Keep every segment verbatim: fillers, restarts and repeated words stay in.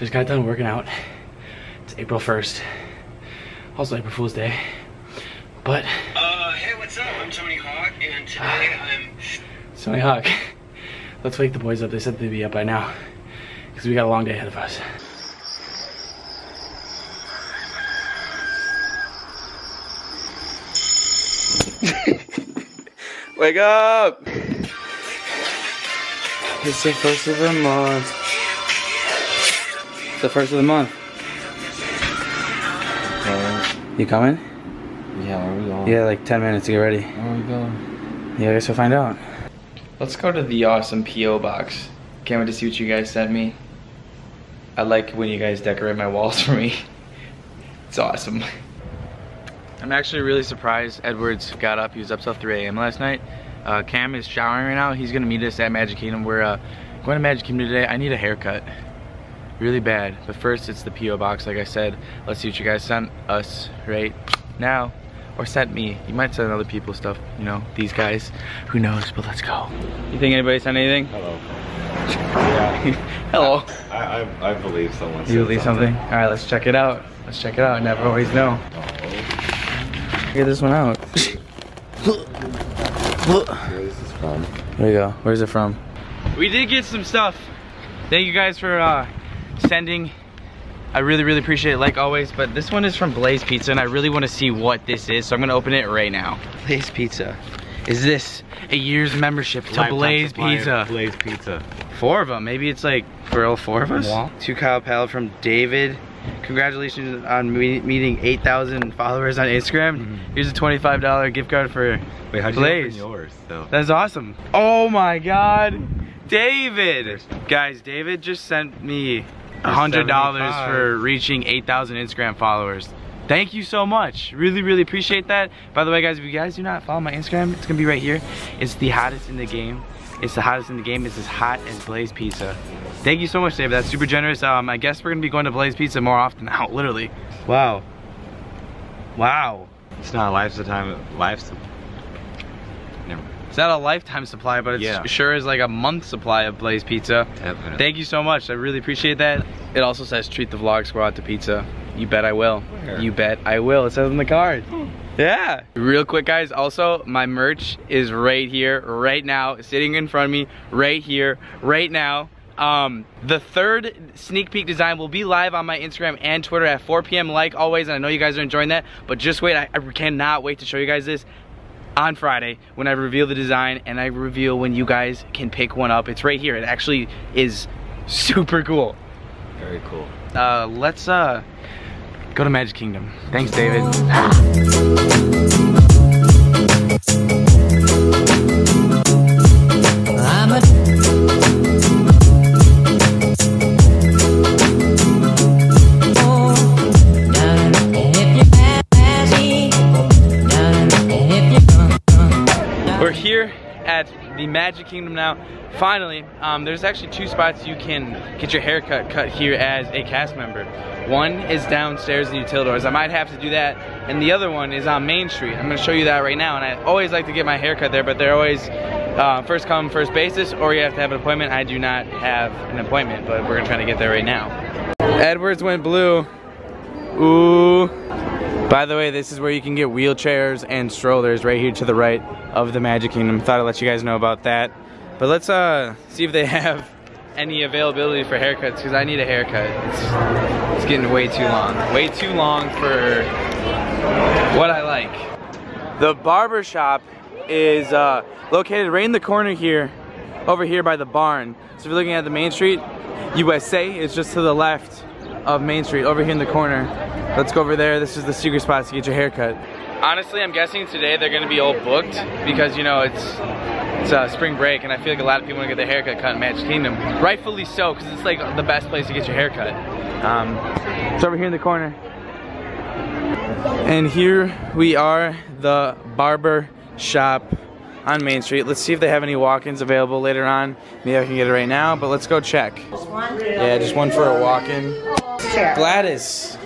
Just got done working out. It's April first. Also April Fool's Day. But uh hey, what's up? I'm Tony Hawk, and today uh, I'm Tony Hawk. Let's wake the boys up. They said they'd be up by now, because we got a long day ahead of us. Wake up! It's the first of the month. It's the first of the month. Uh, you coming? Yeah, where are we going? Yeah, like ten minutes to get ready. Where are we going? Yeah, I guess we'll find out. Let's go to the awesome P O box. Can't wait to see what you guys sent me. I like when you guys decorate my walls for me. It's awesome. I'm actually really surprised Edwards got up. He was up till three A M last night. Uh, Cam is showering right now. He's gonna meet us at Magic Kingdom. We're uh, going to Magic Kingdom today. I need a haircut, really bad. But first, it's the P O box, like I said. Let's see what you guys sent us right now, or sent me. You might send other people stuff, you know, these guys. Who knows? But let's go. You think anybody sent anything? Hello. Yeah. Hello. I, I I believe someone. You believe something? something? All right, let's check it out. Let's check it out. I never always know. Get this one out. This is fun. There you go. Where's it from? We did get some stuff. Thank you guys for uh, sending. I really, really appreciate it, like always. But this one is from Blaze Pizza, and I really want to see what this is, so I'm gonna open it right now. Blaze Pizza. Is this a year's membership to Blaze Pizza? Blaze Pizza. Four of them. Maybe it's like for all four of us. Yeah. To Kyle Pallo from David. Congratulations on me meeting eight thousand followers on Instagram. Mm-hmm. Here's a twenty-five dollar gift card for Wait, how'd Blaze. You open yours, though? That's awesome. Oh my God, David! Guys, David just sent me one hundred dollars for reaching eight thousand Instagram followers. Thank you so much. Really, really appreciate that. By the way, guys, if you guys do not follow my Instagram, it's gonna be right here. It's the hottest in the game. It's the hottest in the game. It's as hot as Blaze Pizza. Thank you so much, Dave. That's super generous. Um, I guess we're gonna be going to Blaze Pizza more often now, literally. Wow. Wow. It's not a lifetime time. Life's. Never. It's not a lifetime supply, but it yeah. sure is like a month supply of Blaze Pizza. Definitely. Thank you so much. I really appreciate that. It also says treat the vlog squad to pizza. You bet I will. Where? You bet I will. It says on the card. Hmm. Yeah. Real quick, guys, also my merch is right here, right now, sitting in front of me, right here, right now. Um, the third sneak peek design will be live on my Instagram and Twitter at four P M like always, and I know you guys are enjoying that, but just wait, I, I cannot wait to show you guys this on Friday when I reveal the design and I reveal when you guys can pick one up. It's right here. It actually is super cool. Very cool. Uh, let's, uh... go to Magic Kingdom. Thanks, David. We're here at the Magic Kingdom now. Finally, um, there's actually two spots you can get your haircut cut here as a cast member. One is downstairs in Utilidors. I might have to do that. And the other one is on Main Street. I'm gonna show you that right now. And I always like to get my haircut there, but they're always uh, first come, first basis, or you have to have an appointment. I do not have an appointment, but we're gonna try to get there right now. Edwards went blue. Ooh. By the way, this is where you can get wheelchairs and strollers right here to the right of the Magic Kingdom. Thought I'd let you guys know about that. But let's uh, see if they have any availability for haircuts, because I need a haircut. It's, it's getting way too long. Way too long for what I like. The barber shop is uh, located right in the corner here, over here by the barn. So if you're looking at the Main Street, U S A is just to the left of Main Street, over here in the corner. Let's go over there. This is the secret spot to get your haircut. Honestly, I'm guessing today they're gonna be all booked because, you know, it's it's uh, spring break, and I feel like a lot of people wanna get their haircut cut in Magic Kingdom. Rightfully so, because it's like the best place to get your haircut. Um, it's over here in the corner. And here we are, the barber shop on Main Street. Let's see if they have any walk-ins available later on. Maybe I can get it right now, but let's go check. Just one? Yeah, just one for a walk-in. Sure. Gladys.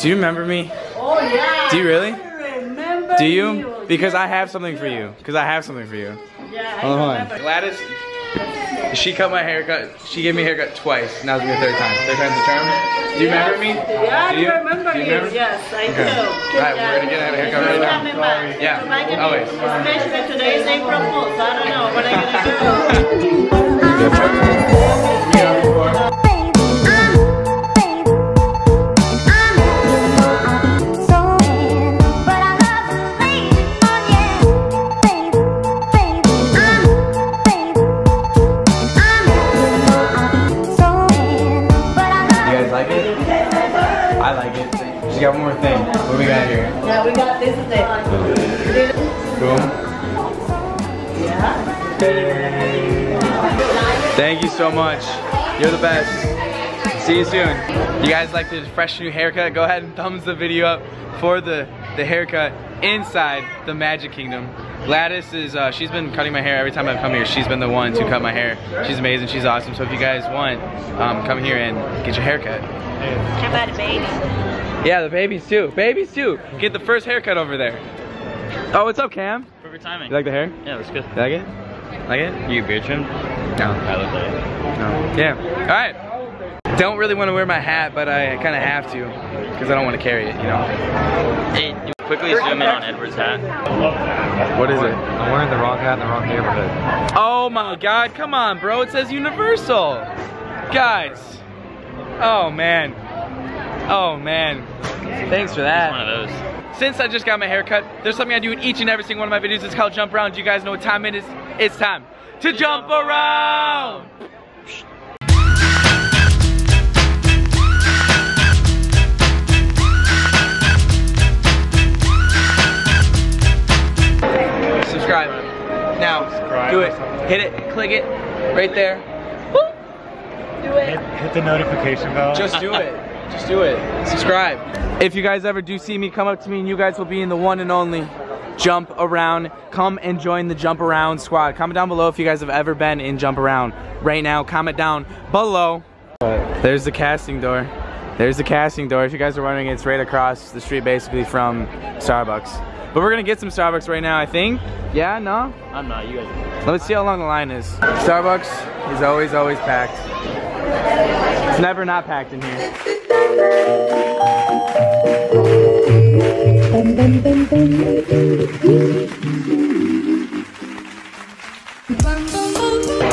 Do you remember me? Oh yeah. Do you really? I remember Do you? you? Because yeah. I have something for you. Because I have something for you. Yeah, I Hold remember. On. Gladys She cut my haircut. She gave me a haircut twice. Now's the third time. Third time's the charm. Do you remember me? Yeah, I do remember you. Yes, I do. Alright, we're gonna get a haircut right now. Yeah, always. Especially today's April Fool's. I don't know what I'm gonna do. We got one more thing. What we got here? Yeah, we got this thing. Cool. Yeah. Hey. Thank you so much. You're the best. See you soon. You guys like this fresh new haircut? Go ahead and thumbs the video up for the the haircut inside the Magic Kingdom. Gladys is uh, she's been cutting my hair every time I've come here. She's been the one to cut my hair. She's amazing. She's awesome. So if you guys want, um, come here and get your haircut. How about a baby? Yeah, the babies too. Babies too. Get the first haircut over there. Oh, what's up, Cam? Perfect timing. You like the hair? Yeah, it looks good. You like it? Like it? You beard trimmed? No. I look like it. No. Yeah. Alright. Don't really want to wear my hat, but I kind of have to. Because I don't want to carry it, you know. Hey, you quickly zoom in on Edward's hat. What is it? I'm wearing the wrong hat in the wrong neighborhood. Oh my god, come on, bro. It says Universal. Guys. Oh, man. Oh man, thanks for that. One of those. Since I just got my haircut, there's something I do in each and every single one of my videos. It's called Jump Around. Do you guys know what time it is? It's time to jump around! Subscribe. Now, Subscribe do it. Hit it, click it, right there. Woo. Do it. Hit, hit the notification bell. Just do it. Just do it. Subscribe. If you guys ever do see me, come up to me and you guys will be in the one and only Jump Around. Come and join the Jump Around squad. Comment down below if you guys have ever been in Jump Around. Right now, comment down below. There's the casting door. There's the casting door. If you guys are wondering, it's right across the street basically from Starbucks. But we're gonna get some Starbucks right now, I think. Yeah, no? I'm not, you guys are. Let's see how long the line is. Starbucks is always, always packed. It's never not packed in here.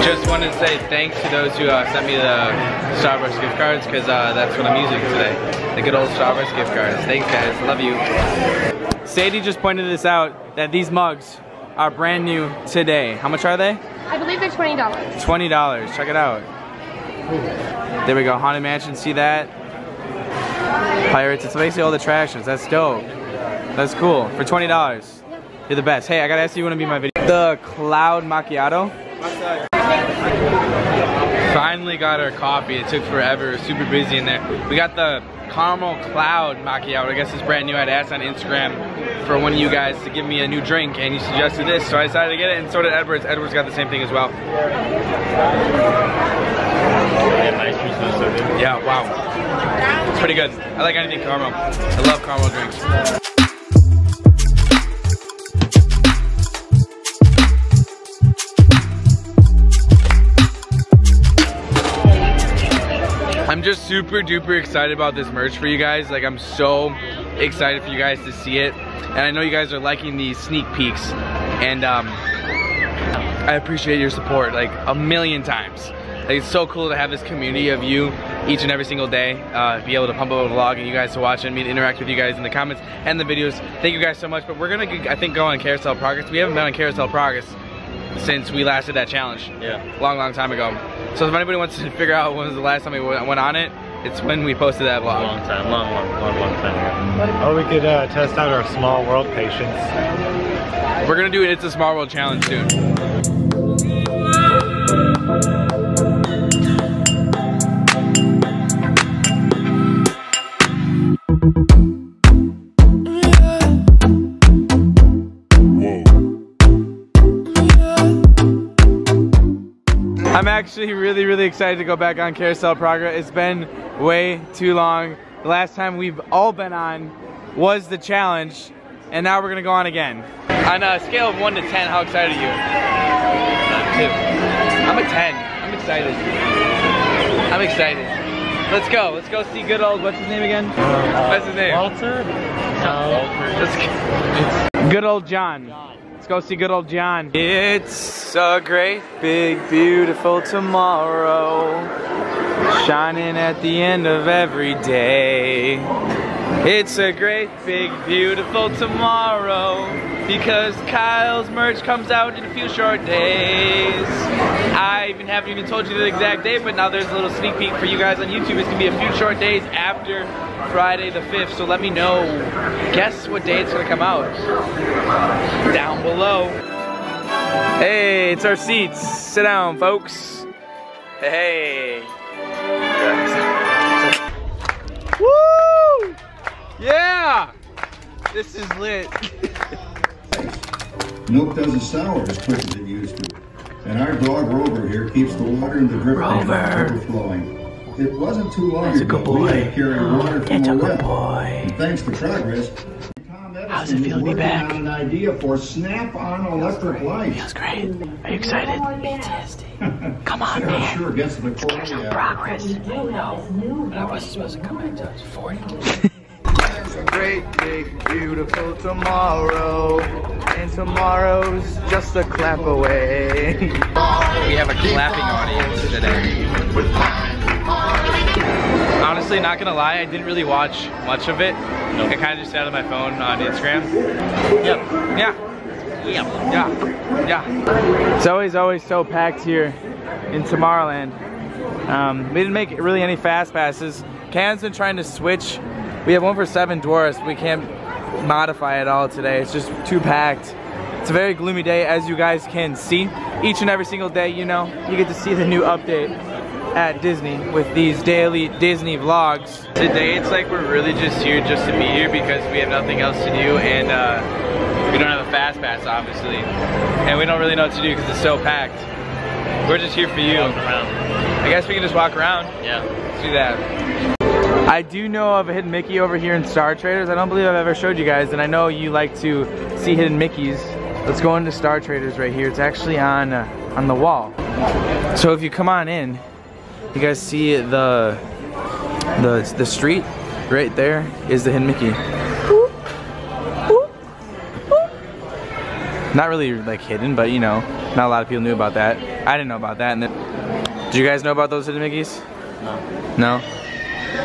Just wanted to say thanks to those who uh, sent me the Starbucks gift cards, because uh, that's what I'm using today. The good old Starbucks gift cards. Thanks guys, love you. Sadie just pointed this out, that these mugs are brand new today. How much are they? I believe they're twenty dollars. twenty dollars, check it out. There we go, Haunted Mansion, see that? Pirates, it's basically all the attractions. That's dope. That's cool. For twenty dollars. Yep. You're the best. Hey, I gotta ask you, you wanna be my video? The Cloud Macchiato. Finally got our coffee. It took forever. It was super busy in there. We got the Caramel Cloud Macchiato. I guess it's brand new. I'd asked on Instagram for one of you guys to give me a new drink, and you suggested this, so I decided to get it, and so did Edwards. Edwards got the same thing as well. Yeah, wow. It's pretty good. I like anything caramel. I love caramel drinks. I'm just super duper excited about this merch for you guys. Like, I'm so excited for you guys to see it. And I know you guys are liking these sneak peeks. And um, I appreciate your support like a million times. Like, it's so cool to have this community of you each and every single day, uh, be able to pump up a vlog and you guys to watch and me to interact with you guys in the comments and the videos. Thank you guys so much, but we're gonna, I think, go on Carousel Progress. We haven't been on Carousel Progress since we last did that challenge. Yeah. Long, long time ago. So if anybody wants to figure out when was the last time we went on it, it's when we posted that vlog. Long time, long, long, long, long time ago. Or we could uh, test out our Small World patience. We're gonna do an It's a Small World challenge soon. I'm actually really, really excited to go back on Carousel Progress. It's been way too long. The last time we've all been on was the challenge, and now we're gonna go on again. On a scale of one to ten, how excited are you? Uh, two. I'm a ten. I'm excited. I'm excited. Let's go. Let's go see good old, what's his name again? Uh, what's his name? Walter? Uh, Walter. It's good old John. John. Let's go see good old John. It's a great, big, beautiful tomorrow, shining at the end of every day. It's a great, big, beautiful tomorrow, because Kyle's merch comes out in a few short days. I even haven't even told you the exact day, but now there's a little sneak peek for you guys on YouTube. It's gonna be a few short days after Friday the fifth, so let me know. Guess what day it's gonna come out? Down below. Hey, it's our seats. Sit down, folks. Hey. Woo! Yeah! This is lit. Milk doesn't sour as quick as it used to. And our dog Rover here keeps the water in the drip tank overflowing. It wasn't too long ago we had to carry water from the well. And thanks to Progress, Tom Edison is working on an idea for snap-on electric lights. Feels great. Are you excited? P T S D. Come on, man. Sure, against the Carousel of Progress. No, I wasn't supposed to come back till I was forty. It's a great, big, beautiful tomorrow, and tomorrow's just a clap away. We have a clapping audience today. Honestly, not gonna lie, I didn't really watch much of it. I kind of just sat on my phone on Instagram. Yep. Yeah. Yep. Yeah. Yeah. It's always, always so packed here in Tomorrowland. Um, we didn't make really any fast passes. Cam's been trying to switch. We have one for Seven Dwarfs. We can't modify it all today. It's just too packed. It's a very gloomy day, as you guys can see. Each and every single day, you know, you get to see the new update at Disney with these daily Disney vlogs. Today, it's like we're really just here just to be here because we have nothing else to do, and uh, we don't have a fast pass, obviously. And we don't really know what to do because it's so packed. We're just here for you. I guess we can just walk around. Yeah. Let's do that. I do know of a Hidden Mickey over here in Star Traders. I don't believe I've ever showed you guys, and I know you like to see Hidden Mickeys. Let's go into Star Traders right here. It's actually on uh, on the wall. So if you come on in, you guys see the the the street right there is the Hidden Mickey. Not really like hidden, but you know, not a lot of people knew about that. I didn't know about that. And then, do you guys know about those Hidden Mickeys? No. No.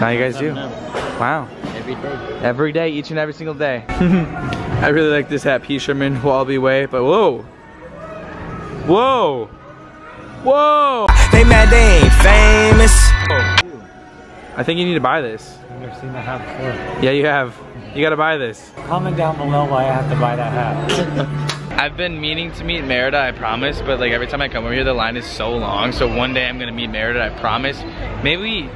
Now you guys do. Wow. Every day. Every day, each and every single day. I really like this hat, P. Sherman, Wallaby Way, but whoa. Whoa. Whoa. They mad they ain't famous. I think you need to buy this. I've never seen that hat before. Yeah, you have. You gotta buy this. Comment down below why I have to buy that hat. I've been meaning to meet Merida, I promise, but like every time I come over here, the line is so long, so one day I'm gonna meet Merida, I promise. Maybe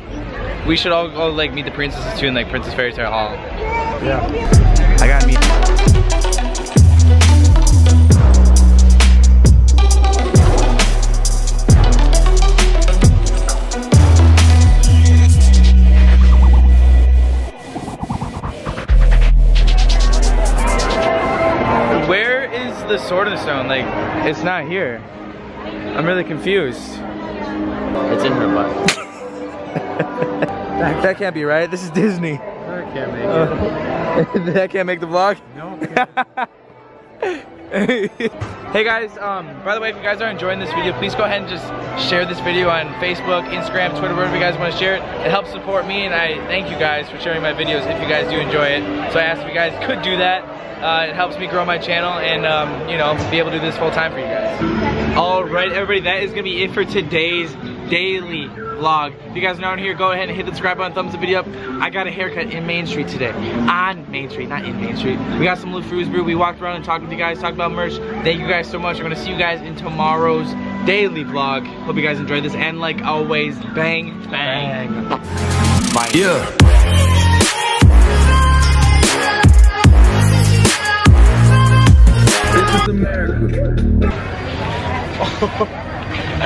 we should all go like meet the princesses too in like Princess Fairy Tale Hall. Yeah. I gotta meet them. Where is the Sword of the Stone? Like, it's not here. I'm really confused. It's in her butt. That can't be right. This is Disney. That can't make it. Uh, that can't make the vlog? No. Hey guys, um, by the way, if you guys are enjoying this video, please go ahead and just share this video on Facebook, Instagram, Twitter, wherever you guys want to share it. It helps support me, and I thank you guys for sharing my videos if you guys do enjoy it. So I asked if you guys could do that. Uh, it helps me grow my channel and, um, you know, be able to do this full time for you guys. Alright everybody, that is going to be it for today's daily vlog. If you guys are not here, go ahead and hit the subscribe button, thumbs the video up. I got a haircut in Main Street today. On Main Street, not in Main Street. We got some LeFou's brew. We walked around and talked with you guys, talked about merch. Thank you guys so much. We're gonna see you guys in tomorrow's daily vlog. Hope you guys enjoyed this. And like always, bang, bang. Bye. Yeah. This is America.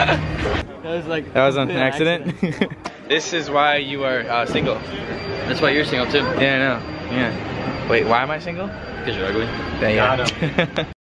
That was like that was an accident. accident. This is why you are uh, single. That's why you're single too. Yeah, I know. Yeah. Wait, why am I single? Because you're ugly. There you are.